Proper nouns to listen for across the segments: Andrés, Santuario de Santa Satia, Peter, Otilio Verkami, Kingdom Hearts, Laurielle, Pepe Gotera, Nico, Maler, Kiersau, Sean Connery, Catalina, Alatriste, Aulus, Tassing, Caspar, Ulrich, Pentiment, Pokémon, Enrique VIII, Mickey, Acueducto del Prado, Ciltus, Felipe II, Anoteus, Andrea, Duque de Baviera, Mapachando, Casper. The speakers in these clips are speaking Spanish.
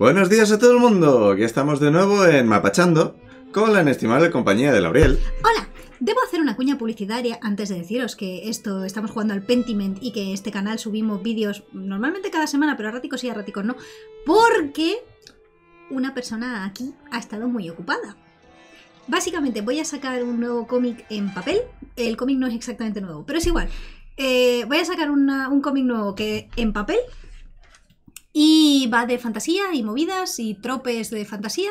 Buenos días a todo el mundo, aquí estamos de nuevo en Mapachando con la inestimable compañía de Laurielle. Hola, debo hacer una cuña publicitaria antes de deciros que esto, estamos jugando al Pentiment y que este canal subimos vídeos normalmente cada semana, pero a raticos sí, a raticos no, porque una persona aquí ha estado muy ocupada. Básicamente voy a sacar un nuevo cómic en papel, el cómic no es exactamente nuevo, pero es igual, voy a sacar un cómic nuevo que en papel. Y va de fantasía y movidas y tropes de fantasía.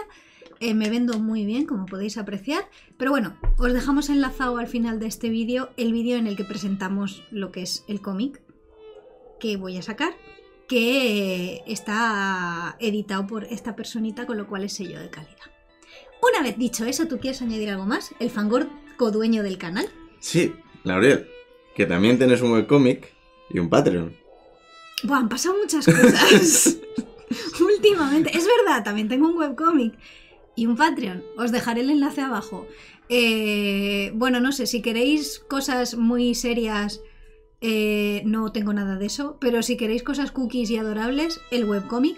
Me vendo muy bien, como podéis apreciar. Pero bueno, os dejamos enlazado al final de este vídeo el vídeo en el que presentamos lo que es el cómic que voy a sacar, que está editado por esta personita, con lo cual es sello de calidad. Una vez dicho eso, ¿tú quieres añadir algo más? El fangor codueño del canal. Sí, Laurielle, que también tienes un webcómic y un Patreon. Buah, han pasado muchas cosas últimamente. Es verdad, también tengo un webcómic y un Patreon. Os dejaré el enlace abajo. Bueno, no sé, si queréis cosas muy serias, no tengo nada de eso. Pero si queréis cosas cookies y adorables, el webcómic.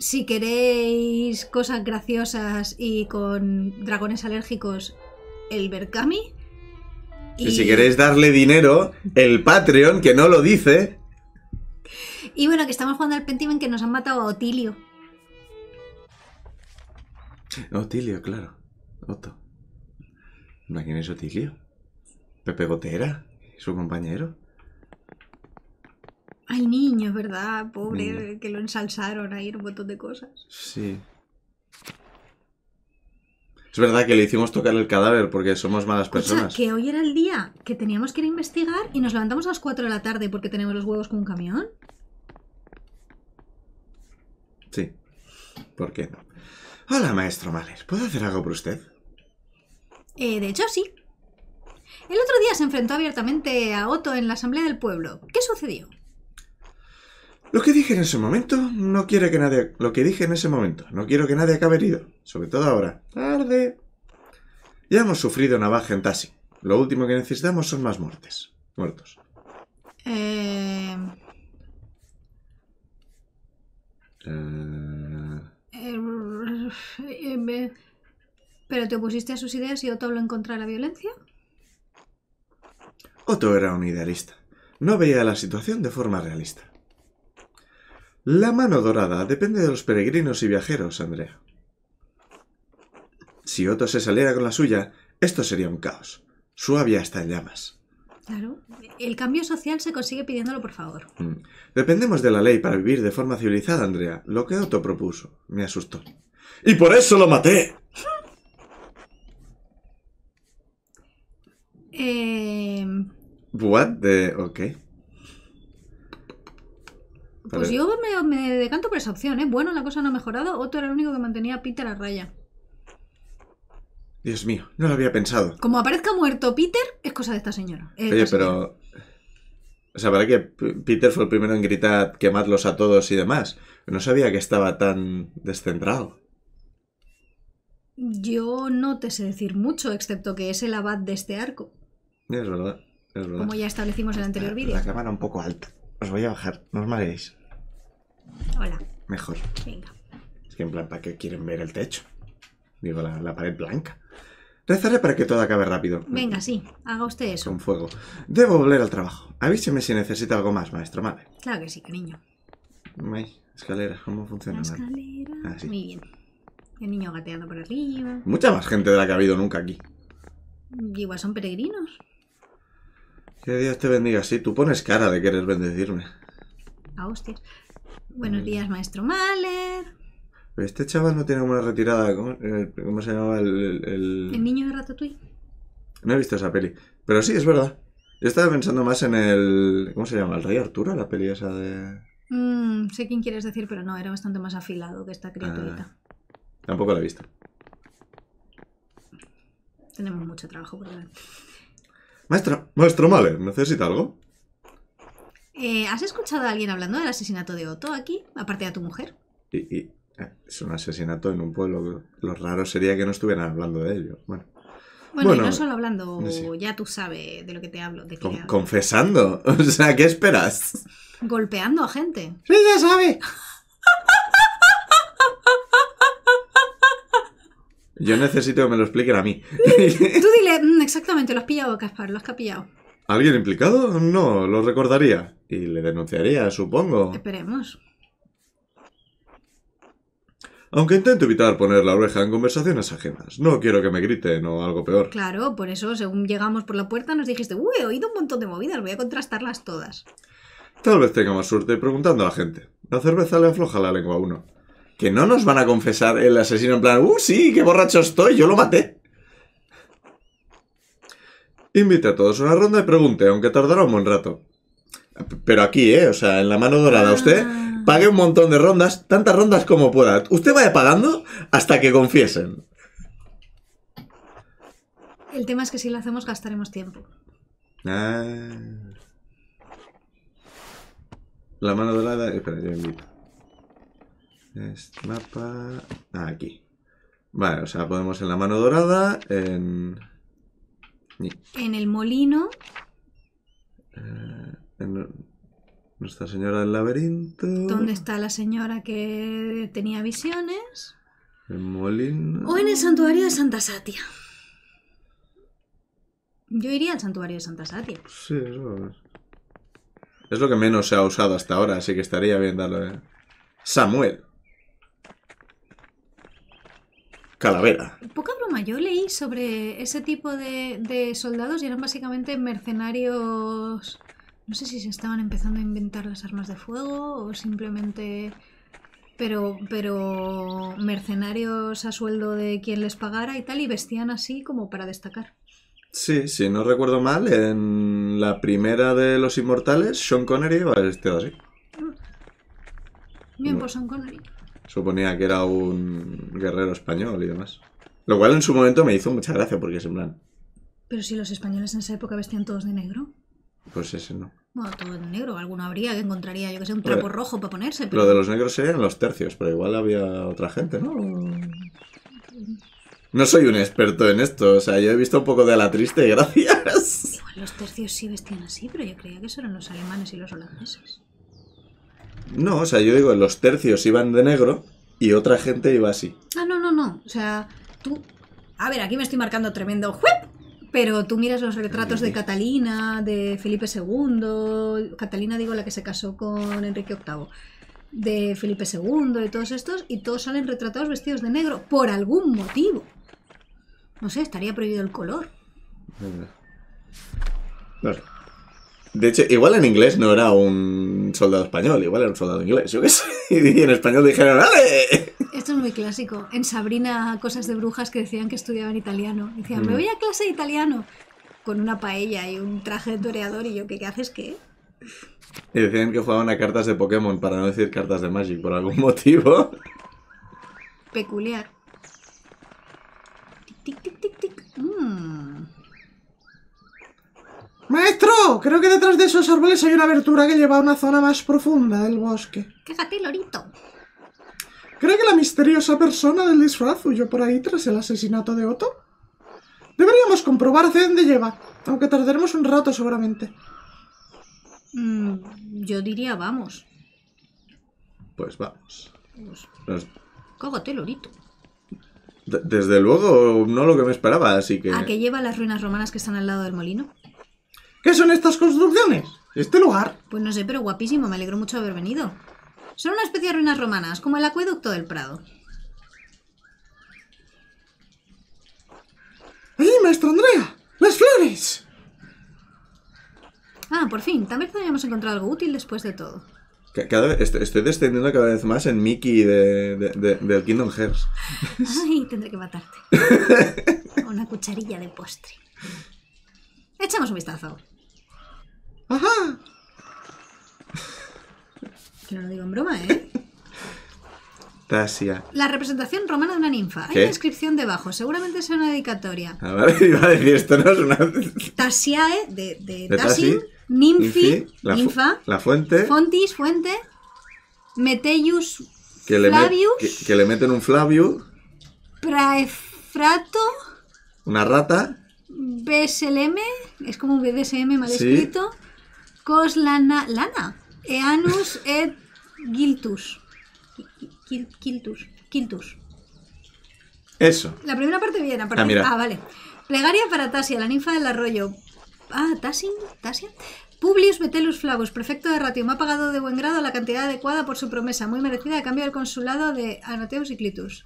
Si queréis cosas graciosas y con dragones alérgicos, el Verkami. Y si queréis darle dinero, el Patreon, que no lo dice. Y bueno, que estamos jugando al Pentiment, que nos han matado a Otilio. Otilio, claro. Otto. ¿Quién es Otilio? Pepe Gotera, su compañero. Ay, niño, es verdad, pobre, niño. Que lo ensalzaron ahí, un montón de cosas. Sí. Es verdad que le hicimos tocar el cadáver porque somos malas personas. O sea, que hoy era el día que teníamos que ir a investigar y nos levantamos a las 4 de la tarde porque tenemos los huevos con un camión. Sí, ¿por qué no? Hola, maestro Maler, ¿puedo hacer algo por usted? De hecho, sí. El otro día se enfrentó abiertamente a Otto en la asamblea del pueblo. ¿Qué sucedió? Lo que dije en ese momento no quiero que nadie... Lo que dije en ese momento no quiero que nadie acabe herido. Sobre todo ahora. Tarde. Ya hemos sufrido una baja en Tassing. Lo último que necesitamos son más muertes. Muertos. ¿Pero te opusiste a sus ideas y Otto habló en contra de la violencia? Otto era un idealista. No veía la situación de forma realista. La mano dorada depende de los peregrinos y viajeros, Andrea. Si Otto se saliera con la suya, esto sería un caos. Su había está en llamas. Claro. El cambio social se consigue pidiéndolo, por favor. Dependemos de la ley para vivir de forma civilizada, Andrea. Lo que Otto propuso me asustó. ¡Y por eso lo maté! What the... Ok. Pues vale. Yo me decanto por esa opción, ¿eh? Bueno, la cosa no ha mejorado. Otto era el único que mantenía a Peter a raya. Dios mío, no lo había pensado. Como aparezca muerto Peter, es cosa de esta señora. Oye, pero... O sea, para que Peter fue el primero en gritar quemadlos a todos y demás. No sabía que estaba tan descentrado. Yo no te sé decir mucho, excepto que es el abad de este arco. Es verdad, es verdad. Como ya establecimos en el anterior vídeo. La cámara un poco alta. Os voy a bajar, no os mareéis. Hola. Mejor. Venga. Es que en plan, ¿para qué quieren ver el techo? Digo, la pared blanca. Rezaré para que todo acabe rápido. Venga, sí, haga usted eso. Con fuego. Debo volver al trabajo. Avíseme si necesita algo más, maestro Male. Claro que sí, cariño. Ay, escalera, ¿cómo funciona? La escalera. Ah, sí. Muy bien. El niño gateando por arriba. Mucha más gente de la que ha habido nunca aquí. Igual son peregrinos. Que Dios te bendiga, sí. Tú pones cara de querer bendecirme. Ah, hostias. Buenos días, maestro Maler. Este chaval no tiene una retirada. ¿Cómo se llamaba el niño de Ratatouille? No he visto esa peli. Pero sí, es verdad. Yo estaba pensando más en el... ¿Cómo se llama? ¿El Rey Arturo? La peli esa de... sé quién quieres decir, pero no. Era bastante más afilado que esta criaturita. Ah, tampoco la he visto. Tenemos mucho trabajo por delante. Maestro Maler, ¿necesita algo? ¿Has escuchado a alguien hablando del asesinato de Otto aquí? Aparte de tu mujer. Es un asesinato en un pueblo. Lo raro sería que no estuvieran hablando de ello. Bueno, y no solo hablando, no sé. Ya tú sabes de lo que te hablo. Confesando. O sea, ¿qué esperas? Golpeando a gente. ¡Sí, ya sabe! Yo necesito que me lo expliquen a mí. Tú dile, exactamente, lo has pillado, Caspar, lo has capillado. ¿Alguien implicado? No, lo recordaría. Y le denunciaría, supongo. Esperemos. Aunque intento evitar poner la oreja en conversaciones ajenas. No quiero que me griten o algo peor. Claro, por eso, según llegamos por la puerta, nos dijiste, uy, he oído un montón de movidas, voy a contrastarlas todas. Tal vez tenga más suerte preguntando a la gente. La cerveza le afloja la lengua a uno. Que no nos van a confesar el asesino en plan, sí, qué borracho estoy, yo lo maté. Invite a todos a una ronda y pregunte, aunque tardará un buen rato. Pero aquí, o sea, en la mano dorada. Usted pague un montón de rondas, tantas rondas como pueda. Usted vaya pagando hasta que confiesen. El tema es que si lo hacemos gastaremos tiempo. La mano dorada... Espera, yo invito. Este mapa... aquí. Vale, o sea, podemos en la mano dorada, en... En el molino... en Nuestra Señora del Laberinto. ¿Dónde está la señora que tenía visiones? El molino. O en el Santuario de Santa Satia. Yo iría al Santuario de Santa Satia. Sí, eso es. Es lo que menos se ha usado hasta ahora, así que estaría bien darle. Samuel. Calavera. Poca broma, yo leí sobre ese tipo de soldados y eran básicamente mercenarios. No sé si se estaban empezando a inventar las armas de fuego o simplemente... Pero mercenarios a sueldo de quien les pagara y tal, y vestían así como para destacar. Sí, sí, no recuerdo mal, en la primera de Los Inmortales, Sean Connery va vestido así. Bien, pues Sean Connery. Suponía que era un guerrero español y demás. Lo cual en su momento me hizo mucha gracia porque es en plan... Pero si los españoles en esa época vestían todos de negro. Pues ese no. Bueno, todo en negro. Alguno habría que encontraría, yo que sé, un trapo rojo para ponerse. Pero... Lo de los negros serían los tercios, pero igual había otra gente, ¿no? No soy un experto en esto. O sea, yo he visto un poco de Alatriste, gracias. Igual los tercios sí vestían así, pero yo creía que eso eran los alemanes y los holandeses. No, o sea, yo digo, los tercios iban de negro y otra gente iba así. Ah, no, no, no. O sea, tú... A ver, aquí me estoy marcando tremendo... ¡Juep! Pero tú miras los retratos de Catalina, de Felipe II, Catalina digo la que se casó con Enrique VIII, de Felipe II, de todos estos, y todos salen retratados vestidos de negro, por algún motivo. No sé, estaría prohibido el color. No sé. De hecho, igual en inglés no era un soldado español, igual era un soldado inglés, yo qué sé. Y en español dijeron, ¡ale! Esto es muy clásico. En Sabrina, cosas de brujas que decían que estudiaban italiano. Decían, me voy a clase de italiano. Con una paella y un traje de toreador y yo, ¿qué haces qué? Y decían que jugaban a cartas de Pokémon, para no decir cartas de Magic, por algún motivo. Peculiar. Tic, tic, tic, tic. ¡Maestro! Creo que detrás de esos árboles hay una abertura que lleva a una zona más profunda del bosque. ¡Cágate, lorito! Creo que la misteriosa persona del disfraz huyó por ahí tras el asesinato de Otto. Deberíamos comprobar hacia dónde lleva, aunque tardaremos un rato seguramente. Yo diría vamos. Pues vamos. ¡Cágate, lorito! Desde luego, no lo que me esperaba, así que... ¿A qué lleva las ruinas romanas que están al lado del molino? ¿Qué son estas construcciones? ¿Este lugar? Pues no sé, pero guapísimo, me alegro mucho de haber venido. Son una especie de ruinas romanas, como el acueducto del Prado. ¡Ay, maestro Andrea! ¡Las flores! Ah, por fin, también habíamos encontrado algo útil después de todo. Cada vez, estoy descendiendo cada vez más en Mickey del Kingdom Hearts. Ay, tendré que matarte. Una cucharilla de postre. Echamos un vistazo. ¡Ajá! Que no lo digo en broma, ¿eh? Tassia. La representación romana de una ninfa. ¿Qué? Hay una inscripción debajo. Seguramente sea una dedicatoria. A ver, iba a decir, esto no es una... Tassiae, de Tassing, ninfi, ninfa. La fuente. Fontis, fuente. Metelus Flavius. Que le meten un Flavius. Praefrato. Una rata. BSLM, es como un BDSM mal escrito. Sí. Cos lana, lana. Eanus et Ciltus. Ciltus. Eso. La primera parte bien, aparte. Ah, vale. Plegaria para Tassia, la ninfa del arroyo. Ah, Tassing, Tassia. Publius Metelus Flavus, prefecto de Ratio, me ha pagado de buen grado la cantidad adecuada por su promesa, muy merecida, a cambio del consulado de Anoteus y Clitus.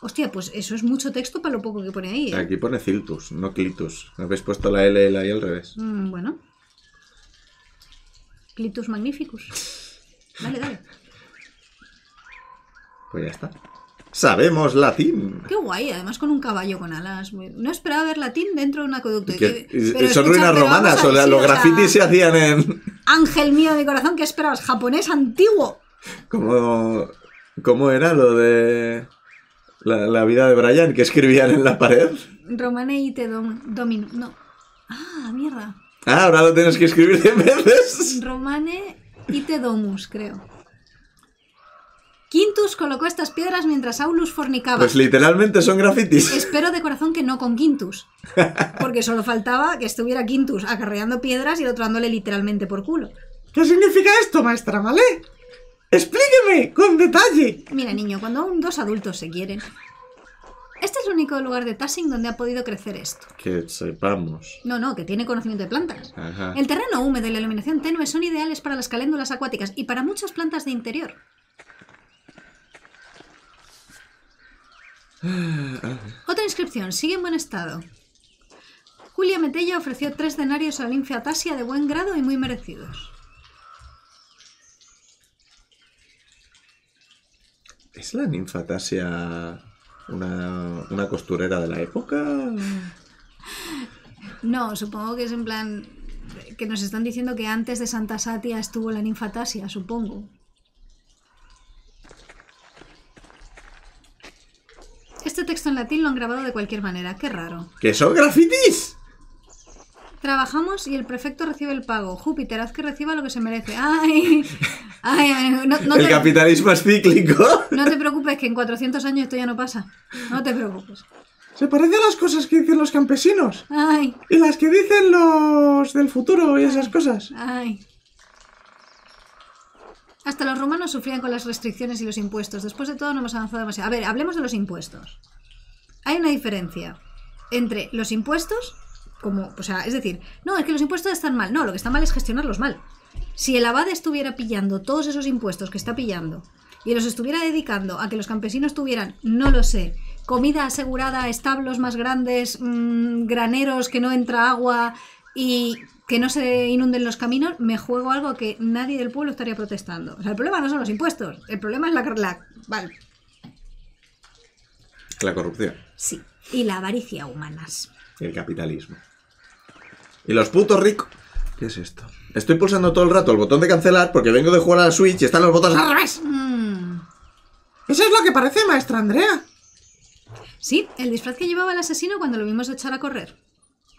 Hostia, pues eso es mucho texto para lo poco que pone ahí, ¿eh? Aquí pone Ciltus, no Clitus. ¿No habéis puesto la L y la I al revés? Bueno. Clitus Magnificus. Vale, dale. Pues ya está. ¡Sabemos latín! ¡Qué guay! Además con un caballo con alas. No esperaba ver latín dentro de un acueducto. Son ruinas romanas. Los grafitis se hacían en... Ángel mío de corazón, ¿qué esperabas? ¡Japonés antiguo! ¿Cómo era lo de... La vida de Brian, que escribían en la pared? Romane ite domino. No. Ah, mierda. Ah, ahora lo tienes que escribir 10 veces. Romane ite domus, creo. Quintus colocó estas piedras mientras Aulus fornicaba. Pues literalmente son grafitis. Espero de corazón que no con Quintus. Porque solo faltaba que estuviera Quintus acarreando piedras y el otro dándole literalmente por culo. ¿Qué significa esto, maestra? ¿Vale? ¡Explíqueme con detalle! Mira, niño, cuando aún dos adultos se quieren... Este es el único lugar de Tassing donde ha podido crecer esto. Que sepamos. No, no, que tiene conocimiento de plantas. Ajá. El terreno húmedo y la iluminación tenue son ideales para las caléndulas acuáticas y para muchas plantas de interior. Otra inscripción, sigue en buen estado. Julia Metella ofreció 3 denarios a la ninfa Tassia de buen grado y muy merecidos. ¿Es la ninfa Tassia una costurera de la época? No, supongo que es en plan... Que nos están diciendo que antes de Santa Satia estuvo la ninfa Tassia, supongo. Este texto en latín lo han grabado de cualquier manera, qué raro. ¡Que son grafitis! Trabajamos y el prefecto recibe el pago. Júpiter, haz que reciba lo que se merece. ¡Ay! Ay, el capitalismo es cíclico. No te preocupes, que en 400 años esto ya no pasa. No te preocupes. Se parece a las cosas que dicen los campesinos. Ay. Y las que dicen los del futuro y esas cosas. Ay. Hasta los romanos sufrían con las restricciones y los impuestos. Después de todo no hemos avanzado demasiado. A ver, hablemos de los impuestos. Hay una diferencia entre los impuestos... Como, o sea, es decir, no, es que los impuestos están mal. No, lo que está mal es gestionarlos mal. Si el abad estuviera pillando todos esos impuestos que está pillando y los estuviera dedicando a que los campesinos tuvieran, no lo sé, comida asegurada, establos más grandes, graneros que no entra agua y que no se inunden los caminos, me juego algo que nadie del pueblo estaría protestando. O sea, el problema no son los impuestos, el problema es vale. La corrupción. Sí, y la avaricia humanas. El capitalismo. Y los putos ricos. ¿Qué es esto? Estoy pulsando todo el rato el botón de cancelar porque vengo de jugar a la Switch y están los botones al revés. Eso es lo que parece, maestra Andrea. Sí, el disfraz que llevaba el asesino cuando lo vimos echar a correr.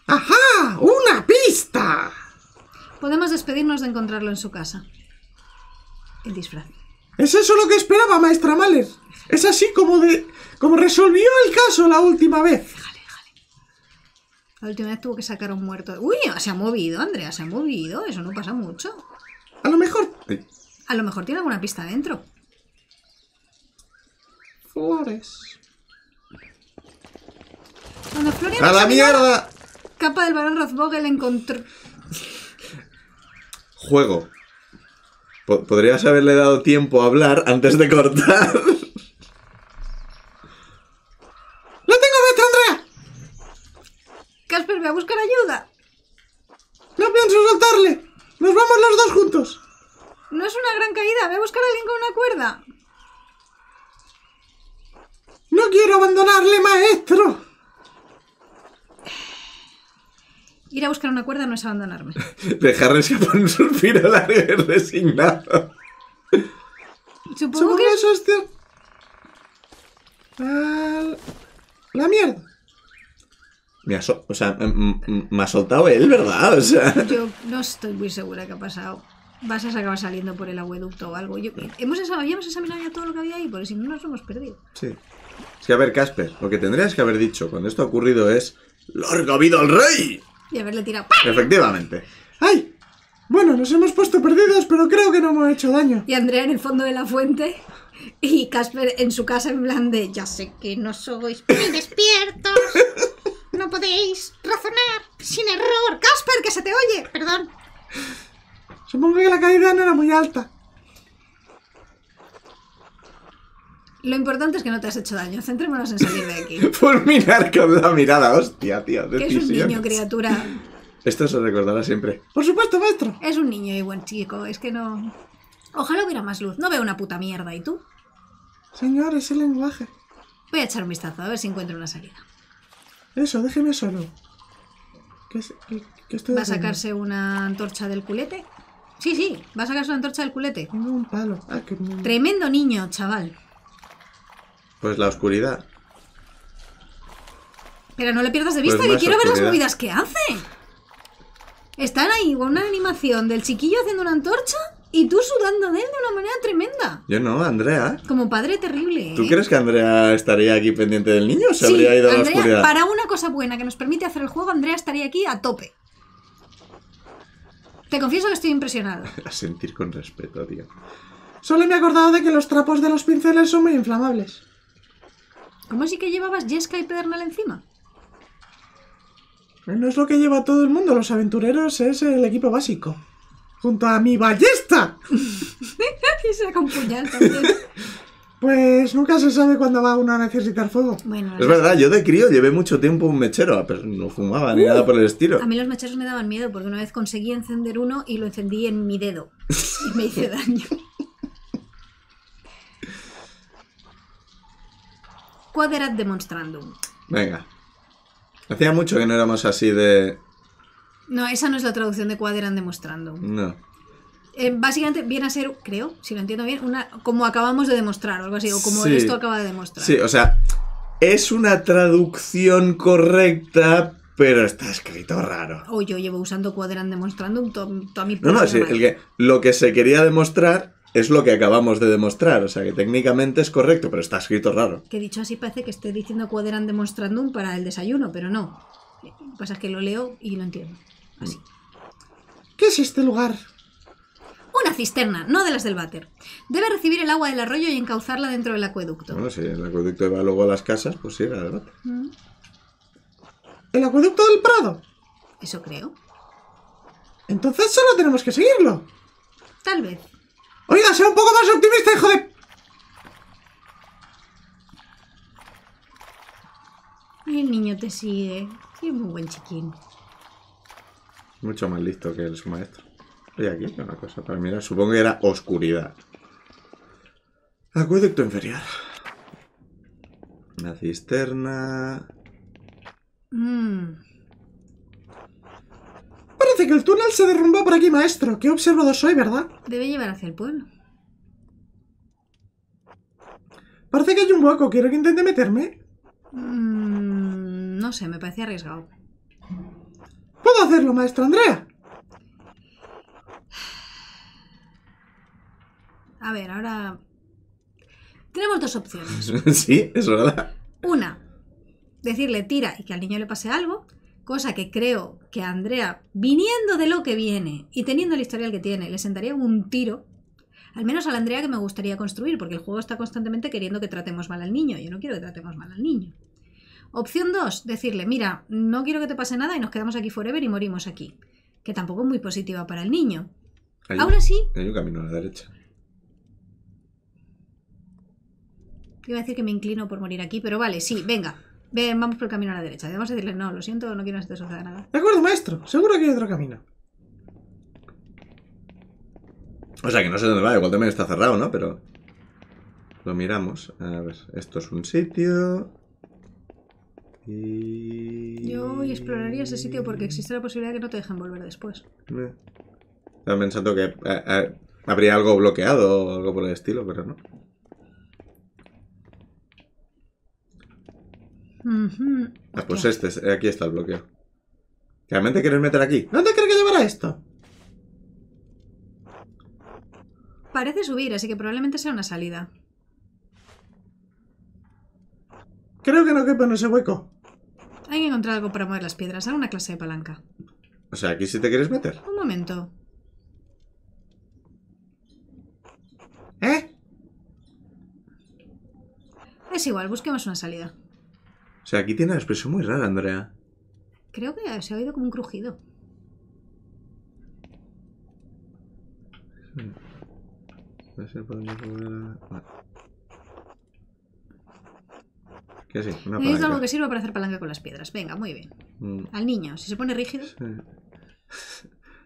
¡Ajá! ¡Una pista! Podemos despedirnos de encontrarlo en su casa. El disfraz. Es eso lo que esperaba, maestra Maler. Es así como resolvió el caso la última vez. La última vez tuvo que sacar a un muerto. ¡Uy! Se ha movido, Andrea, se ha movido. Eso no pasa mucho. A lo mejor... A lo mejor tiene alguna pista dentro. Flores. Cuando Florian... ¡A la mierda! Capa del barón Rothbogel encontró... Juego. Podrías haberle dado tiempo a hablar antes de cortar. Casper, ve a buscar ayuda. No pienso soltarle. Nos vamos los dos juntos. No es una gran caída. Ve a buscar a alguien con una cuerda. No quiero abandonarle, maestro. Ir a buscar una cuerda no es abandonarme. Dejar escapar un suspiro largo y resignado. Supongo que eso es cierto. La mierda. Me ha soltado él, ¿verdad? O sea... Yo no estoy muy segura qué ha pasado. Vas a acabar saliendo por el acueducto o algo. Habíamos examinado ya todo lo que había ahí, porque si no nos hemos perdido. Sí. Es que a ver, Casper, lo que tendrías que haber dicho cuando esto ha ocurrido es... ¡Larga vida al rey! Y haberle tirado... ¡Pam! Efectivamente. ¡Ay! Bueno, nos hemos puesto perdidos, pero creo que no hemos hecho daño. Y Andrea en el fondo de la fuente... Y Caspar en su casa en plan de, ya sé que no sois muy despiertos, no podéis razonar sin error. Caspar, que se te oye, perdón. Supongo que la calidad no era muy alta. Lo importante es que no te has hecho daño. Centrémonos en salir de aquí. Fulminar con la mirada, hostia, tío. Que es un niño, criatura. Esto se recordará siempre. Por supuesto, maestro. Es un niño y buen chico, es que no... Ojalá hubiera más luz. No veo una puta mierda, ¿y tú? Señor, es el lenguaje. Voy a echar un vistazo, a ver si encuentro una salida. Eso, déjeme solo. ¿Qué estoy haciendo? ¿Va a sacarse una antorcha del culete? Sí, sí, va a sacarse una antorcha del culete. Tengo un palo. Ah, qué... Tremendo niño, chaval. Pues la oscuridad. Pero no le pierdas de vista, pues que quiero ver las movidas que hace. Están ahí con una animación del chiquillo haciendo una antorcha y tú sudando de él de una manera tremenda. Yo no, Andrea. Como padre terrible, ¿eh? ¿Tú crees que Andrea estaría aquí pendiente del niño o se habría ido a la oscuridad? Para una cosa buena que nos permite hacer el juego, Andrea estaría aquí a tope. Te confieso que estoy impresionado. A sentir con respeto, tío. Solo me he acordado de que los trapos de los pinceles son muy inflamables. ¿Cómo sí que llevabas yesca y pedernal encima? No es lo que lleva todo el mundo, los aventureros es el equipo básico. ¡Junto a mi ballesta! Y se acompañan también. Pues nunca se sabe cuándo va uno a necesitar fuego. Bueno, es verdad, yo de crío llevé mucho tiempo un mechero, pero no fumaba ni nada por el estilo. A mí los mecheros me daban miedo porque una vez conseguí encender uno y lo encendí en mi dedo. Y me hice daño. 4 demonstrandum. Venga. Hacía mucho que no éramos así de... No, esa no es la traducción de Quaderan demostrando. No. Básicamente viene a ser, creo, si lo entiendo bien, una como acabamos de demostrar o algo así, o como sí, esto acaba de demostrar. Sí, o sea, es una traducción correcta, pero está escrito raro. O yo llevo usando Quaderan demostrando toda mi... No, no, sí, lo que se quería demostrar es lo que acabamos de demostrar, o sea que técnicamente es correcto, pero está escrito raro. Que dicho así parece que esté diciendo Quaderan demonstrandum para el desayuno, pero no. Lo que pasa es que lo leo y lo entiendo. Así. ¿Qué es este lugar? Una cisterna, no de las del váter. Debe recibir el agua del arroyo y encauzarla dentro del acueducto. Bueno, si el acueducto va luego a las casas, pues sí, la verdad. ¿El acueducto del Prado? Eso creo. Entonces solo tenemos que seguirlo. Tal vez. Oiga, sea un poco más optimista, hijo de... El niño te sigue. Sí, es muy buen chiquín. Mucho más listo que su maestro. Y aquí hay una cosa para mirar. Supongo que era oscuridad. Acueducto inferior. Una cisterna. Parece que el túnel se derrumbó por aquí, maestro. Qué observado soy, ¿verdad? Debe llevar hacia el pueblo. Parece que hay un hueco. ¿Quiero que intente meterme? No sé, me parece arriesgado. ¿Puedo hacerlo, maestro Andrea? A ver, ahora... Tenemos dos opciones. Sí, es verdad. Una, decirle tira y que al niño le pase algo, cosa que creo que a Andrea, viniendo de lo que viene y teniendo el historial que tiene, le sentaría un tiro, al menos a la Andrea que me gustaría construir, porque el juego está constantemente queriendo que tratemos mal al niño. Yo no quiero que tratemos mal al niño. Opción 2, decirle, mira, no quiero que te pase nada y nos quedamos aquí forever y morimos aquí. Que tampoco es muy positiva para el niño. Ahora sí... Hay un camino a la derecha. Iba a decir que me inclino por morir aquí, pero vale, sí, venga. Ven, vamos por el camino a la derecha. Debemos decirle, no, lo siento, no quiero que se te suceda nada. De acuerdo, maestro. Seguro que hay otro camino. O sea, que no sé dónde va. Igual también está cerrado, ¿no? Pero... Lo miramos. A ver, esto es un sitio... Yo exploraría ese sitio porque existe la posibilidad de que no te dejen volver después. Estaba pensando que habría algo bloqueado o algo por el estilo, pero no. Ah, pues este, aquí está el bloqueo. ¿Realmente quieres meter aquí? ¿Dónde crees que llevará esto? Parece subir, así que probablemente sea una salida. Creo que no quepa en ese hueco. Hay que encontrar algo para mover las piedras, a una clase de palanca. O sea, ¿aquí sí te quieres meter? Un momento. ¿Eh? que es igual, busquemos una salida. O sea, aquí tiene una expresión muy rara, Andrea. Creo que se ha oído como un crujido. No sé por dónde poder... Vale. ¿Qué sí? Una palanca. Necesito algo que sirva para hacer palanca con las piedras. Venga, muy bien. Al niño, si se pone rígido. Sí.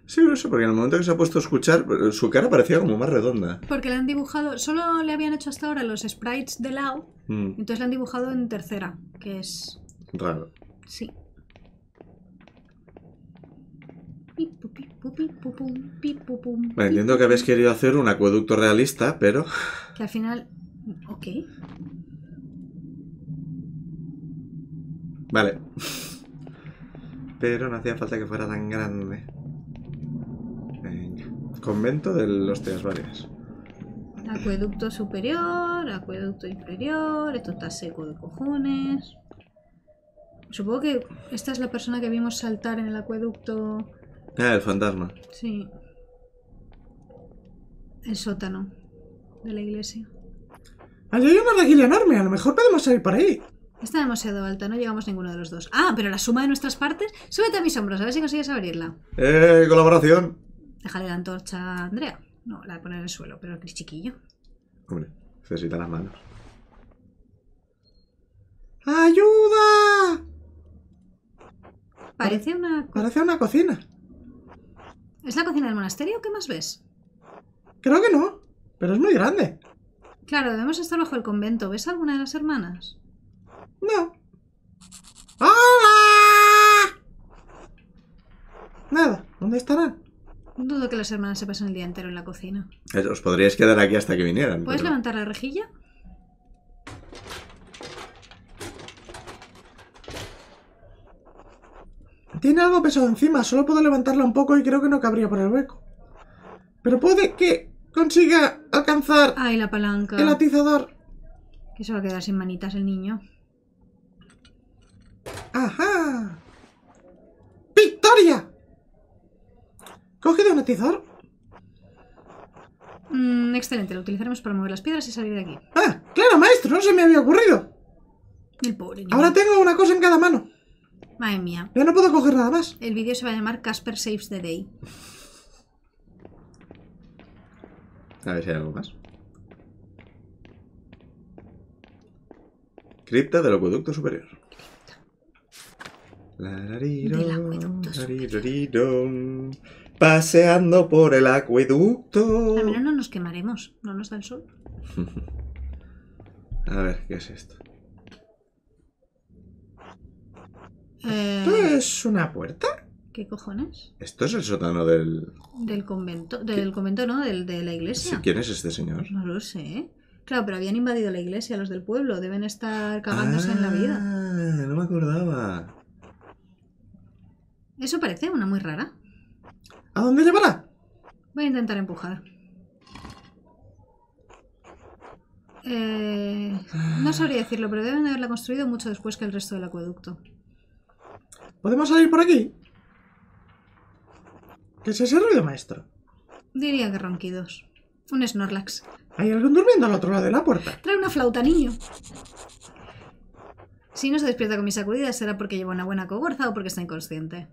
Sí, no sé, porque en el momento que se ha puesto a escuchar, su cara parecía como más redonda. Porque le han dibujado, solo le habían hecho hasta ahora los sprites de lado, entonces le han dibujado en tercera, que es... Raro. Sí. Bueno, entiendo que habéis querido hacer un acueducto realista, pero... Que al final... Ok. Vale. Pero no hacía falta que fuera tan grande. Convento de los Tías Varias. Acueducto superior, acueducto inferior, esto está seco de cojones. Supongo que esta es la persona que vimos saltar en el acueducto. Ah, el fantasma. Sí. El sótano de la iglesia. Allí hay una rejilla enorme, a lo mejor podemos salir por ahí. Está demasiado alta, no llegamos ninguno de los dos. Ah, pero la suma de nuestras partes. Súbete a mis hombros, a ver si consigues abrirla. Colaboración. Déjale la antorcha a Andrea. No, la de poner en el suelo, pero el chiquillo. Hombre, necesita las manos. ¡Ayuda! Parece una... Parece una cocina. ¿Es la cocina del monasterio o qué más ves? Creo que no, pero es muy grande. Claro, debemos estar bajo el convento. ¿Ves a alguna de las hermanas? No. ¡Hola! Nada, ¿dónde estarán? Dudo que las hermanas se pasen el día entero en la cocina. Os podríais quedar aquí hasta que vinieran. ¿Puedes levantar la rejilla? Tiene algo pesado encima. Solo puedo levantarla un poco y creo que no cabría por el hueco. Pero puede que consiga alcanzar... Ay, la palanca. El atizador. Que se va a quedar sin manitas el niño. ¡Ajá! ¡Victoria! ¿Cogido un atizador? Excelente, lo utilizaremos para mover las piedras y salir de aquí. ¡Ah! ¡Claro, maestro! ¡No se me había ocurrido! El pobre niño. Ahora tengo una cosa en cada mano. Madre mía. Ya no puedo coger nada más. El vídeo se va a llamar Caspar Saves the Day. A ver si hay algo más. Cripta del acueducto superior. Del acueducto superior. Paseando por el acueducto. Al menos no nos quemaremos, no nos da el sol. A ver, ¿qué es esto? ¿Esto es una puerta? ¿Qué cojones? Esto es el sótano del... Del convento, de la iglesia. ¿Quién es este señor? No lo sé. Claro, pero habían invadido la iglesia los del pueblo, deben estar cagándose en la vida. Ah, no me acordaba. Eso parece una muy rara. ¿A dónde llevará? Voy a intentar empujar. No sabría decirlo, pero deben haberla construido mucho después que el resto del acueducto. ¿Podemos salir por aquí? ¿Qué es ese ruido, maestro? Diría que ronquidos. Un Snorlax. ¿Hay algún durmiendo al otro lado de la puerta? Trae una flauta, niño. Si no se despierta con mis sacudidas será porque lleva una buena cogorza o porque está inconsciente.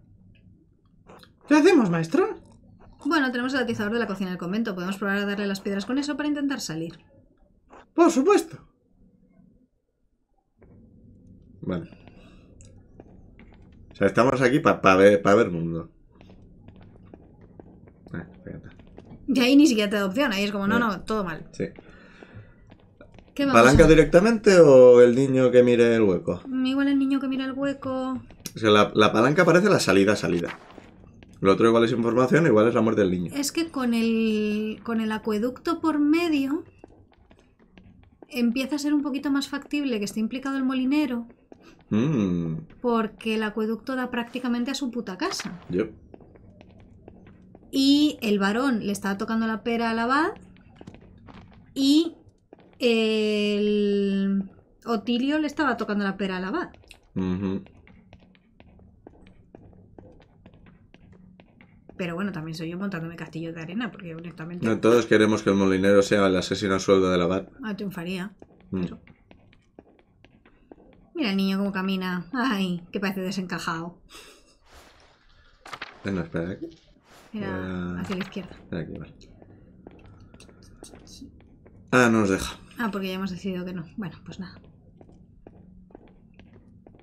¿Qué hacemos, maestro? Bueno, tenemos el atizador de la cocina del convento. Podemos probar a darle las piedras con eso para intentar salir. ¡Por supuesto! Vale. O sea, estamos aquí para ver mundo. Fíjate. Y ahí ni siquiera te da opción. Ahí es como, no, no, todo mal. Sí. ¿Qué vamos a hacer? ¿Palanca directamente o el niño que mire el hueco? Igual el niño que mira el hueco. O sea, la palanca parece la salida. Lo otro igual es información, igual es la muerte del niño. Es que con el acueducto por medio empieza a ser un poquito más factible que esté implicado el molinero. Porque el acueducto da prácticamente a su puta casa. Yep. Y el varón le estaba tocando la pera al abad y el Otilio le estaba tocando la pera al abad. Pero bueno, también soy yo montándome castillos de arena, porque honestamente... No, todos queremos que el molinero sea el asesino a sueldo del abad. Ah, triunfaría. Pero... Mira el niño cómo camina. Ay, que parece desencajado. No, espera, aquí. Era hacia la izquierda. Espera aquí, vale. Ah, no nos deja. Ah, porque ya hemos decidido que no. Bueno, pues nada.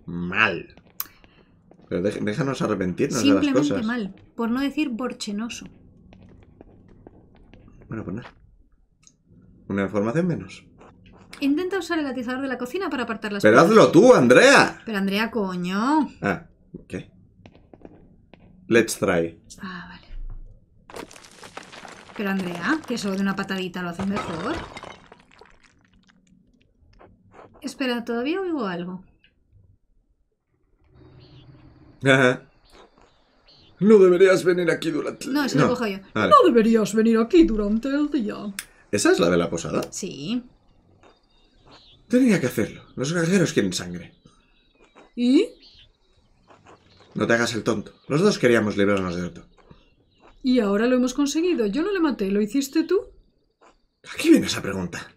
Mal. Pero déjanos arrepentirnos de las cosas. Simplemente mal. Por no decir borchenoso. Bueno, pues nada. Una información menos. Intenta usar el atizador de la cocina para apartar las cosas. ¡Pero hazlo tú, Andrea! Pero Andrea, coño. Ah, ¿qué? Let's try. Ah, vale. Pero Andrea, que solo de una patadita lo hacen mejor. Espera, todavía oigo algo. No deberías venir aquí durante el día. No, eso lo cojo yo. Vale. No deberías venir aquí durante el día. ¿Esa es la de la posada? Sí. Tenía que hacerlo. Los granjeros quieren sangre. ¿Y? No te hagas el tonto. Los dos queríamos librarnos de Otto. Y ahora lo hemos conseguido. Yo no le maté. ¿Lo hiciste tú? ¿A qué viene esa pregunta?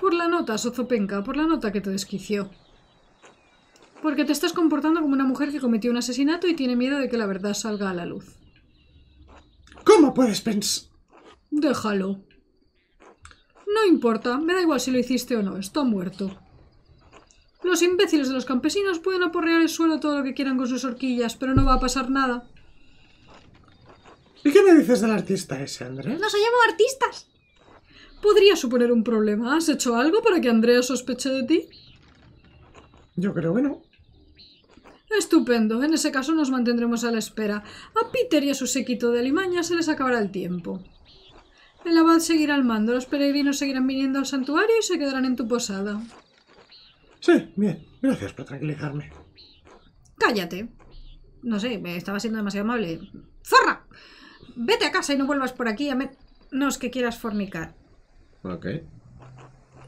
Por la nota, sozopenca. Por la nota que te desquició. Porque te estás comportando como una mujer que cometió un asesinato y tiene miedo de que la verdad salga a la luz. ¿Cómo puedes pensar? Déjalo. No importa, me da igual si lo hiciste o no, está muerto. Los imbéciles de los campesinos pueden aporrear el suelo todo lo que quieran con sus horquillas, pero no va a pasar nada. ¿Y qué me dices del artista ese, Andrés? ¡Nos ha llamado artistas! Podría suponer un problema. ¿Has hecho algo para que Andrea sospeche de ti? Yo creo que no. Estupendo, en ese caso nos mantendremos a la espera. A Peter y a su séquito de alimaña se les acabará el tiempo. El abad seguirá al mando, los peregrinos seguirán viniendo al santuario y se quedarán en tu posada. Sí, bien. Gracias por tranquilizarme. Cállate. No sé, estaba siendo demasiado amable. ¡Zorra! Vete a casa y no vuelvas por aquí a no es que quieras fornicar. Ok.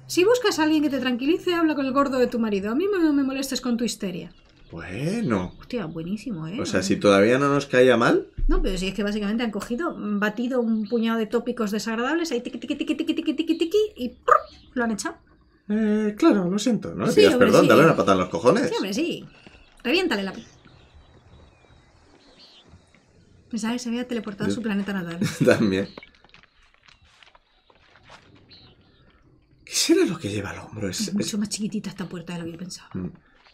Si buscas a alguien que te tranquilice, habla con el gordo de tu marido. A mí no me molestes con tu histeria. Bueno. Hostia, buenísimo, ¿eh? O sea, si todavía no nos caía mal... No, pero si es que básicamente han cogido, batido un puñado de tópicos desagradables, ahí tiqui, tiqui, tiqui, tiqui, tiqui, tiqui, tiqui, y ¡pruf! Lo han echado. Claro, lo siento. No le pidas perdón, dale una patada en los cojones. Sí, hombre, sí. Reviéntale la... Pensaba que se había teleportado a su planeta natal. También. ¿Qué será lo que lleva al hombro? Es mucho más chiquitita esta puerta de lo que yo pensaba.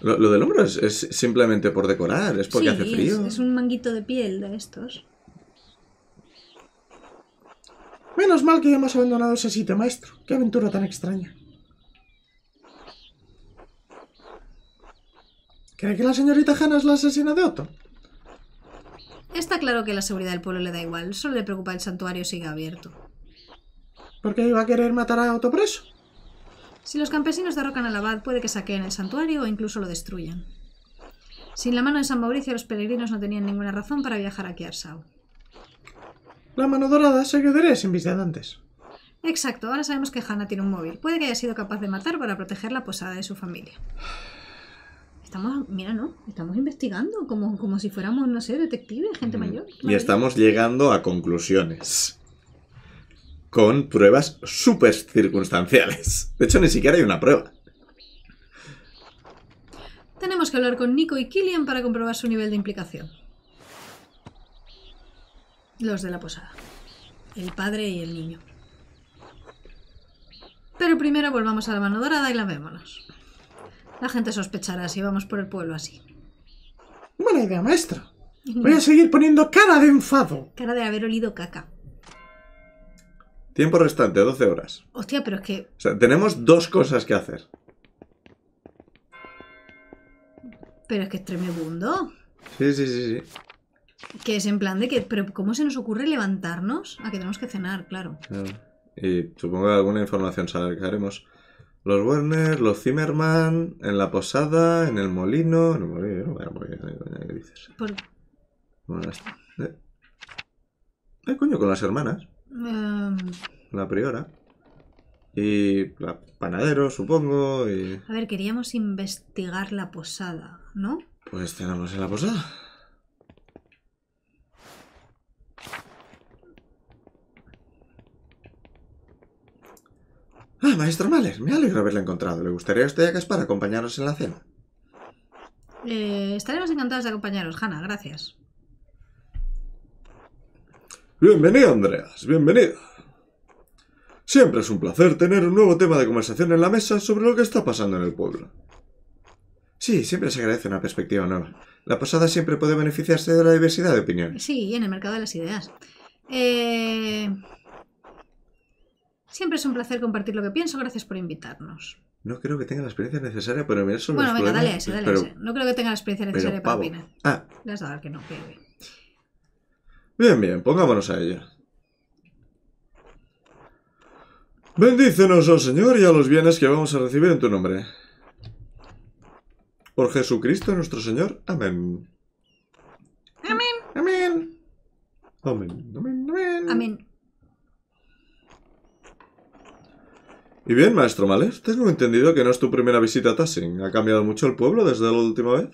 Lo del hombro es simplemente por decorar, es porque hace frío. Es un manguito de piel de estos. Menos mal que ya hemos abandonado ese sitio, maestro. Qué aventura tan extraña. ¿Cree que la señorita Hanna es la asesina de Otto? Está claro que la seguridad del pueblo le da igual. Solo le preocupa el santuario siga abierto. ¿Por qué iba a querer matar a Otto preso? Si los campesinos derrocan al abad, puede que saqueen el santuario o incluso lo destruyan. Sin la mano de San Mauricio, los peregrinos no tenían ninguna razón para viajar a Kiersau. La mano dorada se quedaría sin visitantes. Exacto, ahora sabemos que Hanna tiene un móvil. Puede que haya sido capaz de matar para proteger la posada de su familia. Estamos, mira, ¿no? Estamos investigando como si fuéramos, no sé, detectives, gente mayor. Y estamos llegando a conclusiones. Con pruebas súper circunstanciales. De hecho, ni siquiera hay una prueba. Tenemos que hablar con Nico y Killian para comprobar su nivel de implicación. Los de la posada. El padre y el niño. Pero primero volvamos a la mano dorada y lavémonos. La gente sospechará si vamos por el pueblo así. Buena idea, maestro. Voy a seguir poniendo cara de enfado. Cara de haber olido caca. Tiempo restante, 12 horas. Hostia, pero es que... O sea, tenemos dos cosas que hacer. Pero es que es tremebundo. Sí. Que es en plan de que... Pero ¿cómo se nos ocurre levantarnos? Ah, que tenemos que cenar, claro. Y supongo que alguna información sacaremos. Los Werner, los Zimmerman, en la posada, en el molino... En el molino, vaya molino, ¿qué dices? Por... Bueno, hasta... coño, con las hermanas. La priora. Y la panadero, supongo. Y... A ver, queríamos investigar la posada, ¿no? Pues cenamos en la posada. Ah, maestro Maler. Me alegro haberla encontrado. ¿Le gustaría a usted y a Caspar acompañaros en la cena? Estaremos encantados de acompañaros, Hanna. Gracias. Bienvenido, Andreas. Bienvenido. Siempre es un placer tener un nuevo tema de conversación en la mesa sobre lo que está pasando en el pueblo. Sí, siempre se agradece una perspectiva nueva. La posada siempre puede beneficiarse de la diversidad de opiniones. Sí, y en el mercado de las ideas. Siempre es un placer compartir lo que pienso. Gracias por invitarnos. No creo que tenga la experiencia necesaria para mirar sobre los problemas. Bueno, venga, dale a ese. No creo que tenga la experiencia necesaria para opinar. Ah. Le has dado al que no, baby. Bien, bien, pongámonos a ello. Bendícenos, oh Señor, y a los bienes que vamos a recibir en tu nombre. Por Jesucristo nuestro Señor. Amén. Amén. Amén. Amén. Amén. Amén. Amén. Y bien, maestro Maler, tengo entendido que no es tu primera visita a Tassing. ¿Ha cambiado mucho el pueblo desde la última vez?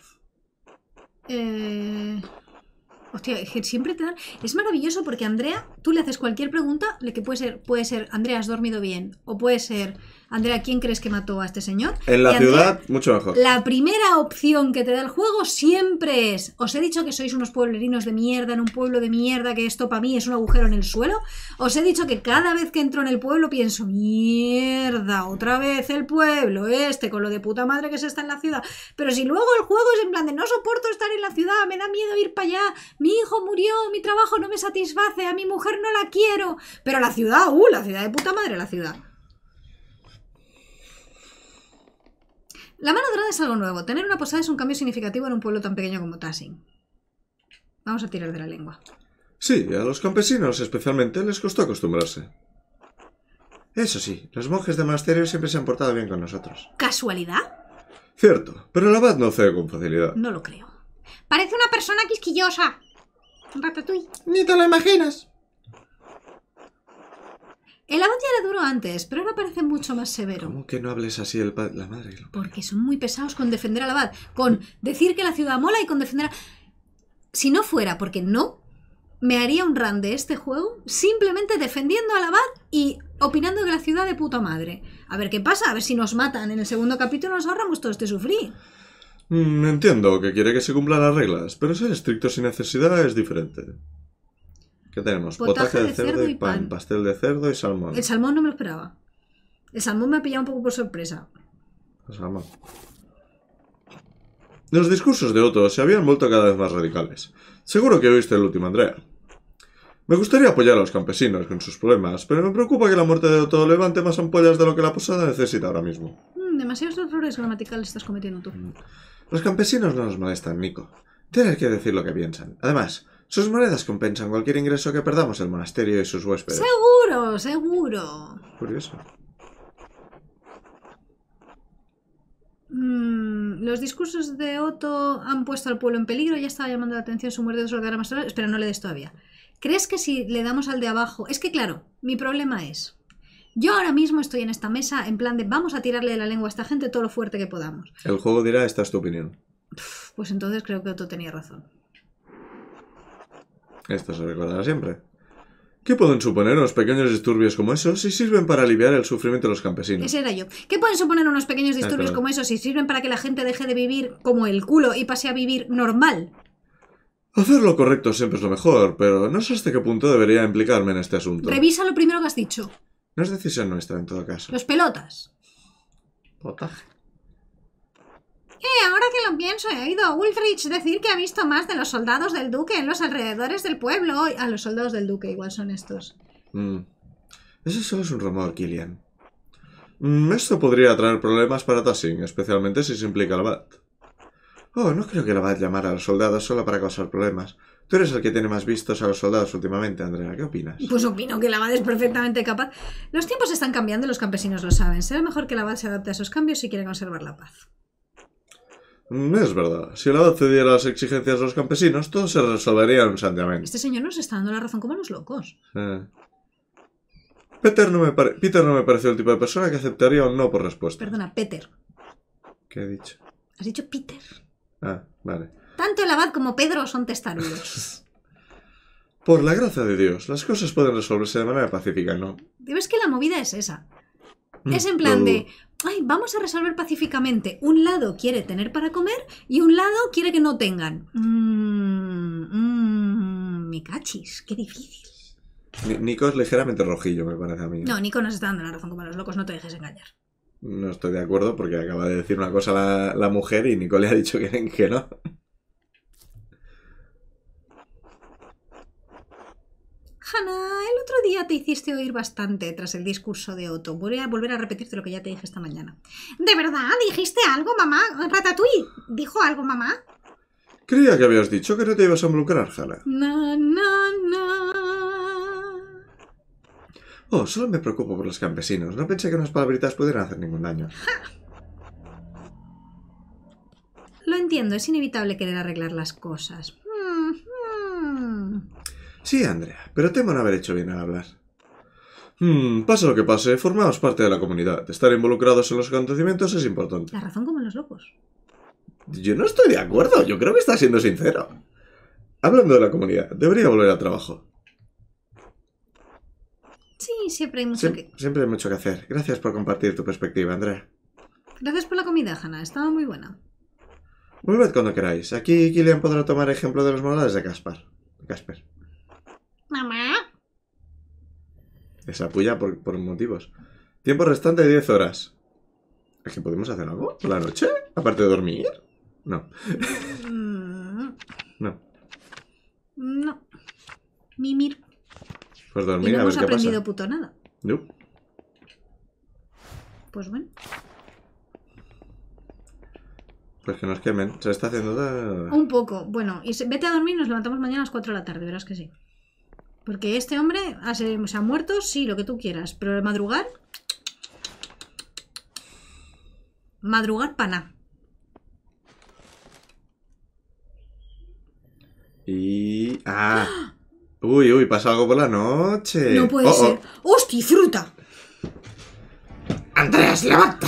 Hostia, siempre te dan... Es maravilloso porque Andrea, tú le haces cualquier pregunta, que puede ser, Andrea, ¿has dormido bien? O puede ser, Andrea, ¿quién crees que mató a este señor? En la ciudad, mucho mejor. La primera opción que te da el juego siempre es, os he dicho que sois unos pueblerinos de mierda, en un pueblo de mierda, que esto para mí es un agujero en el suelo. Os he dicho que cada vez que entro en el pueblo pienso, mierda, otra vez el pueblo este, con lo de puta madre que se está en la ciudad. Pero si luego el juego es en plan de, no soporto estar en la ciudad, me da miedo ir para allá, mi hijo murió, mi trabajo no me satisface, a mi mujer no la quiero. Pero la ciudad, la ciudad de puta madre, la ciudad. La mano dorada es algo nuevo. Tener una posada es un cambio significativo en un pueblo tan pequeño como Tassing. Vamos a tirar de la lengua. Sí, a los campesinos especialmente les costó acostumbrarse. Eso sí, los monjes de monasterio siempre se han portado bien con nosotros. ¿Casualidad? Cierto, pero el abad no cede con facilidad. No lo creo. Parece una persona quisquillosa. Un ratatouille. Ni te lo imaginas. El abad ya era duro antes, pero ahora parece mucho más severo. ¿Cómo que no hables así la madre? Porque son muy pesados con defender al abad, con decir que la ciudad mola y con defender a... Si no fuera porque no, me haría un run de este juego simplemente defendiendo al abad y opinando que la ciudad de puta madre. A ver qué pasa, a ver si nos matan en el segundo capítulo, nos ahorramos todo este sufrir. Entiendo que quiere que se cumplan las reglas, pero ser estricto sin necesidad es diferente. ¿Qué tenemos? Potaje de cerdo y pan, pastel de cerdo y salmón. El salmón no me lo esperaba. El salmón me ha pillado un poco por sorpresa. El salmón. Los discursos de Otto se habían vuelto cada vez más radicales. Seguro que oíste el último, Andrea. Me gustaría apoyar a los campesinos con sus problemas, pero me preocupa que la muerte de Otto levante más ampollas de lo que la posada necesita ahora mismo. Demasiados errores gramaticales estás cometiendo tú. Los campesinos no nos molestan, Nico. Tienes que decir lo que piensan. Además... sus monedas compensan cualquier ingreso que perdamos el monasterio y sus huéspedes. ¡Seguro! ¡Seguro! Curioso. Los discursos de Otto han puesto al pueblo en peligro. Ya estaba llamando la atención su muerte desordenada más tarde. Espera, no le des todavía. ¿Crees que si le damos al de abajo...? Es que claro, mi problema es... yo ahora mismo estoy en esta mesa en plan de vamos a tirarle de la lengua a esta gente todo lo fuerte que podamos. El juego dirá, esta es tu opinión. Pues entonces creo que Otto tenía razón. Esto se recordará siempre. ¿Qué pueden suponer unos pequeños disturbios como esos si sirven para aliviar el sufrimiento de los campesinos? Ese era yo. ¿Qué pueden suponer unos pequeños disturbios como esos si sirven para que la gente deje de vivir como el culo y pase a vivir normal? Hacer lo correcto siempre es lo mejor, pero no sé hasta qué punto debería implicarme en este asunto. Revisa lo primero que has dicho. No es decisión nuestra, en todo caso. Los pelotas. Potaje. Ahora que lo pienso, he oído a Ulrich decir que ha visto más de los soldados del duque en los alrededores del pueblo. A los soldados del duque igual son estos. Eso solo es un rumor, Killian. Esto podría traer problemas para Tassing, especialmente si se implica el abad. Oh, no creo que el abad llamara a los soldados solo para causar problemas. Tú eres el que tiene más vistos a los soldados últimamente, Andrea. ¿Qué opinas? Pues opino que el abad es perfectamente capaz. Los tiempos están cambiando y los campesinos lo saben. Será mejor que el abad se adapte a esos cambios si quiere conservar la paz. Es verdad. Si el abad cediera las exigencias de los campesinos, todo se resolvería ampliamente. Este señor nos está dando la razón como los locos. Peter no me pareció el tipo de persona que aceptaría un no por respuesta. Perdona, Peter. ¿Qué he dicho? Has dicho Peter. Ah, vale. Tanto el abad como Pedro son testarudos. Por la gracia de Dios, las cosas pueden resolverse de manera pacífica, ¿no? Ves que la movida es esa. Es en plan de, ay, vamos a resolver pacíficamente. Un lado quiere tener para comer y un lado quiere que no tengan. Me cachis, qué difícil. Nico es ligeramente rojillo, me parece a mí. No, Nico nos está dando la razón, como a los locos no te dejes engañar. No estoy de acuerdo porque acaba de decir una cosa la mujer y Nico le ha dicho que no. Hanna, el otro día te hiciste oír bastante tras el discurso de Otto. Voy a volver a repetirte lo que ya te dije esta mañana. ¿De verdad? ¿Dijiste algo, mamá? ¿Ratatouille? ¿Dijo algo, mamá? Creía que habías dicho que no te ibas a involucrar, Hanna. No, no, no. Oh, solo me preocupo por los campesinos. No pensé que unas palabritas pudieran hacer ningún daño. Lo entiendo, es inevitable querer arreglar las cosas. Sí, Andrea, pero temo no haber hecho bien al hablar. Pase lo que pase, formaos parte de la comunidad. Estar involucrados en los acontecimientos es importante. La razón como los locos. Yo no estoy de acuerdo, yo creo que está siendo sincero. Hablando de la comunidad, debería volver al trabajo. Sí, siempre hay mucho Siempre hay mucho que hacer. Gracias por compartir tu perspectiva, Andrea. Gracias por la comida, Hanna, estaba muy buena. Volved cuando queráis. Aquí Killian podrá tomar ejemplo de los modales de Caspar. Mamá. Esa puya por motivos. Tiempo restante de 10 horas. ¿Es que podemos hacer algo por la noche? ¿Aparte de dormir? No. No. No. Mimir. Pues dormir, y no a ver hemos qué aprendido pasa. Puto nada. No. Pues bueno. Pues que nos quemen. Se está haciendo... Un poco. Bueno, y vete a dormir, nos levantamos mañana a las 4 de la tarde, verás que sí. Porque este hombre se ha muerto, sí, lo que tú quieras. Pero madrugar... Madrugar para nada. Y... ¡Ah! Uy, uy, pasa algo por la noche. No puede ser. ¡Hostia, fruta! ¡Andrés, levanta!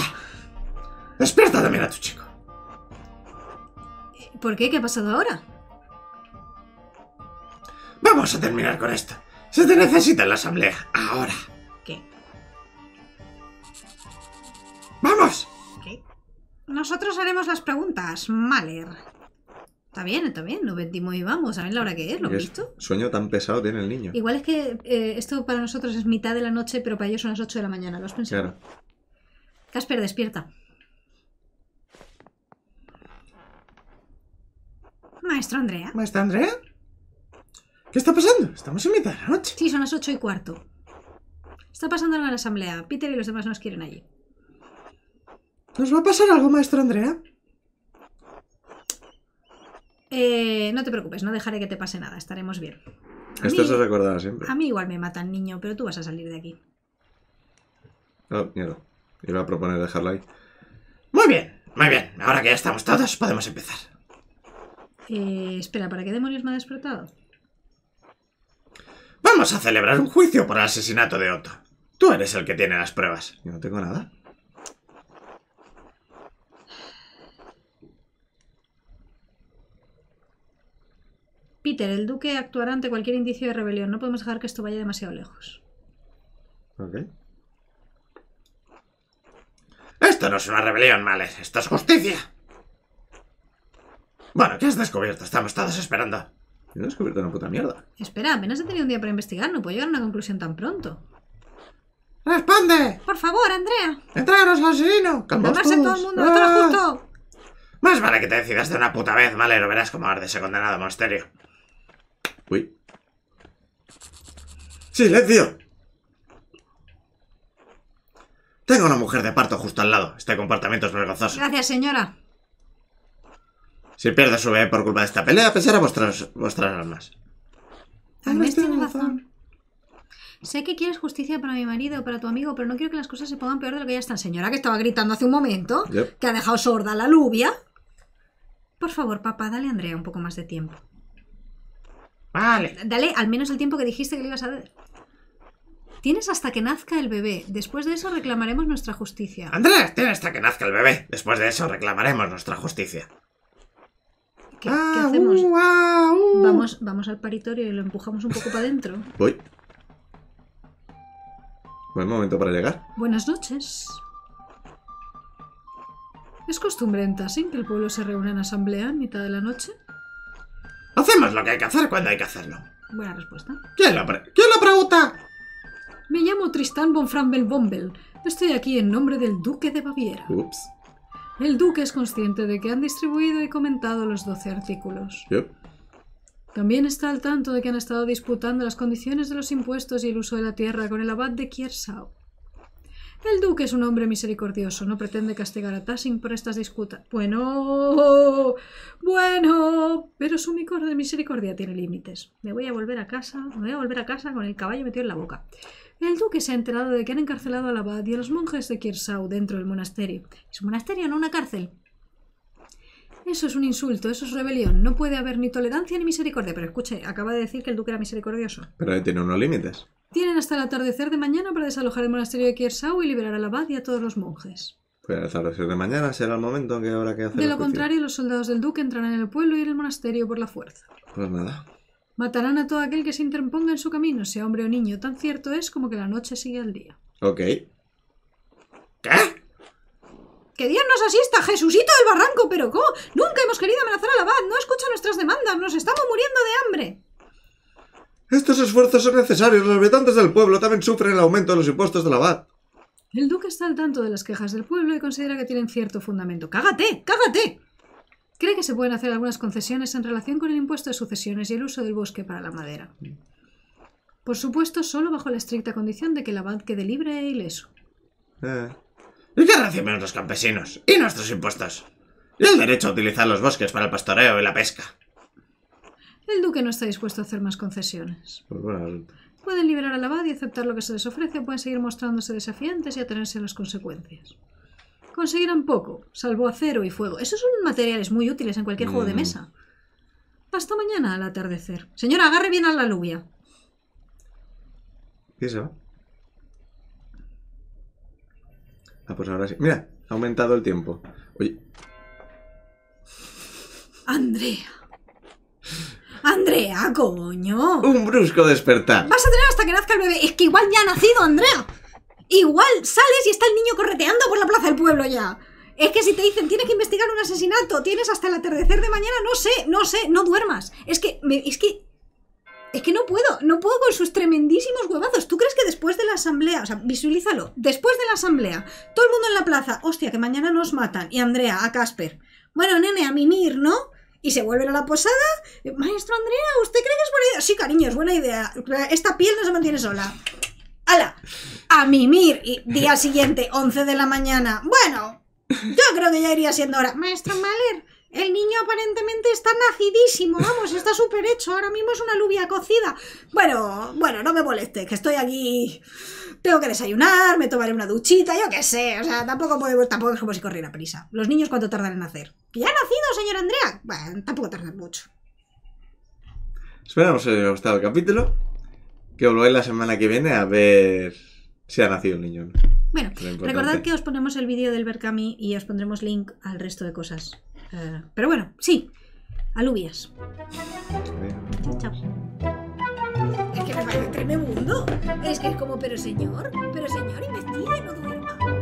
¡Despierta también a tu chico! ¿Por qué? ¿Qué ha pasado ahora? Vamos a terminar con esto. Se te necesita en la asamblea. Ahora. ¿Qué? ¡Vamos! ¿Qué? Nosotros haremos las preguntas, Maler. Está bien, nos vendimos y vamos. ¿Saben la hora que es? ¿Lo has visto? Sueño tan pesado tiene el niño. Igual es que esto para nosotros es mitad de la noche, pero para ellos son las 8 de la mañana. ¿Lo has pensado? Claro. Caspar, despierta. Maestro Andrea. ¿Maestra Andrea? ¿Qué está pasando? Estamos en mitad de la noche. Sí, son las 8:15. Está pasando algo en la asamblea. Peter y los demás nos quieren allí. ¿Nos va a pasar algo, maestro Andrea? No te preocupes, no dejaré que te pase nada. Estaremos bien. Esto se recordará siempre. A mí igual me matan, niño, pero tú vas a salir de aquí. Oh, mierda. Iba a proponer dejarla ahí. Muy bien, muy bien. Ahora que ya estamos todos, podemos empezar. Espera, ¿para qué demonios me ha despertado? Vamos a celebrar un juicio por el asesinato de Otto. Tú eres el que tiene las pruebas. Yo no tengo nada. Peter, el duque actuará ante cualquier indicio de rebelión. No podemos dejar que esto vaya demasiado lejos. Ok. Esto no es una rebelión, Maler. Esto es justicia. Bueno, ¿qué has descubierto? Estamos todos esperando. Yo no he descubierto una puta mierda. Espera, apenas he tenido un día para investigar. No puedo llegar a una conclusión tan pronto. ¡Responde! Por favor, Andrea. ¡Entraros al asesino! ¡Calmarse todo el mundo! ¡Esto lo justo! Más vale que te decidas de una puta vez, Malero. Verás cómo arde ese condenado monasterio. Uy. ¡Silencio! Tengo una mujer de parto justo al lado. Este comportamiento es vergonzoso. Gracias, señora. Si pierdes su bebé por culpa de esta pelea, pensará vuestras armas. Andrés tiene razón. Sé que quieres justicia para mi marido o para tu amigo, pero no quiero que las cosas se pongan peor de lo que ya están. Señora, que estaba gritando hace un momento, que ha dejado sorda la lluvia. Por favor, papá, dale a Andrea un poco más de tiempo. Vale. Dale al menos el tiempo que dijiste que le ibas a dar. Tienes hasta que nazca el bebé. Después de eso reclamaremos nuestra justicia. Andrea, tienes hasta que nazca el bebé. Después de eso reclamaremos nuestra justicia. ¿Qué hacemos? Vamos al paritorio y lo empujamos un poco para adentro. Voy. Buen momento para llegar. Buenas noches. ¿Es costumbre en Tassing que el pueblo se reúna en asamblea en mitad de la noche? Hacemos lo que hay que hacer cuando hay que hacerlo. Buena respuesta. ¿Quién lo pregunta? Me llamo Tristán von Frambel-Bombel. Estoy aquí en nombre del Duque de Baviera. Ups. El Duque es consciente de que han distribuido y comentado los 12 artículos. Yep. También está al tanto de que han estado disputando las condiciones de los impuestos y el uso de la tierra con el abad de Kiersau. El Duque es un hombre misericordioso, no pretende castigar a Tassing por estas disputas. Bueno, pero su misericordia tiene límites. Me voy a volver a casa con el caballo metido en la boca. El Duque se ha enterado de que han encarcelado al abad y a los monjes de Kiersau dentro del monasterio. Es un monasterio, no una cárcel. Eso es un insulto, eso es rebelión. No puede haber ni tolerancia ni misericordia. Pero escuche, acaba de decir que el duque era misericordioso. Pero tiene unos límites. Tienen hasta el atardecer de mañana para desalojar el monasterio de Kiersau y liberar al abad y a todos los monjes. Pues el atardecer de mañana será el momento en que habrá que hacer. De lo contrario, los soldados del duque entrarán en el pueblo y en el monasterio por la fuerza. Pues nada. Matarán a todo aquel que se interponga en su camino, sea hombre o niño. Tan cierto es como que la noche sigue al día. Ok. ¿Qué? ¡Que Dios nos asista! ¡Jesucito del barranco! ¿Pero cómo? ¡Nunca hemos querido amenazar al abad! ¡No escucha nuestras demandas! ¡Nos estamos muriendo de hambre! Estos esfuerzos son necesarios. Los habitantes del pueblo también sufren el aumento de los impuestos del abad. El duque está al tanto de las quejas del pueblo y considera que tienen cierto fundamento. ¡Cágate! ¡Cágate! Cree que se pueden hacer algunas concesiones en relación con el impuesto de sucesiones y el uso del bosque para la madera. Por supuesto, solo bajo la estricta condición de que el abad quede libre e ileso. ¿Y qué reciben los campesinos? ¿Y nuestros impuestos? ¿Y el derecho a utilizar los bosques para el pastoreo y la pesca? El duque no está dispuesto a hacer más concesiones. Pues bueno. Pueden liberar al abad y aceptar lo que se les ofrece, o pueden seguir mostrándose desafiantes y atenerse a las consecuencias. Conseguirán poco, salvo acero y fuego. Esos son materiales muy útiles en cualquier juego de mesa. Hasta mañana al atardecer. Señora, agarre bien a la lluvia. ¿Qué se va? Ah, pues ahora sí. Mira, ha aumentado el tiempo. Oye. Andrea. Andrea, coño. Un brusco despertar. Vas a tener hasta que nazca el bebé. Es que igual ya ha nacido, Andrea. Igual sales y está el niño correteando por la plaza del pueblo ya. Es que si te dicen, tienes que investigar un asesinato, tienes hasta el atardecer de mañana, no sé, no duermas. Es que no puedo con sus tremendísimos huevazos. ¿Tú crees que después de la asamblea, o sea, visualízalo, después de la asamblea, todo el mundo en la plaza, hostia, que mañana nos matan, y Andrea, a Caspar, bueno, nene, a mimir, ¿no? Y se vuelven a la posada, maestro Andrea, ¿usted cree que es buena idea? Sí, cariño, es buena idea, esta piel no se mantiene sola. ¡Hala! A mimir, y día siguiente, 11 de la mañana, bueno, yo creo que ya iría siendo hora. Maestro Maler, el niño aparentemente está nacidísimo, vamos, está súper hecho, ahora mismo es una alubia cocida. Bueno, no me moleste, que estoy aquí, tengo que desayunar, me tomaré una duchita, yo qué sé, o sea, tampoco es como si corriera prisa. Los niños, ¿cuánto tardan en nacer? ¿Que ya ha nacido, señor Andrea? Bueno, tampoco tardan mucho. Esperamos que os haya gustado el capítulo, que volváis la semana que viene a ver si ha nacido el niño o no. Bueno, recordad que os ponemos el vídeo del Verkami y os pondremos link al resto de cosas. Pero bueno, sí, alubias. Chao. Es que me parece tremendo. Es que es como, pero señor, investiga y no duerma.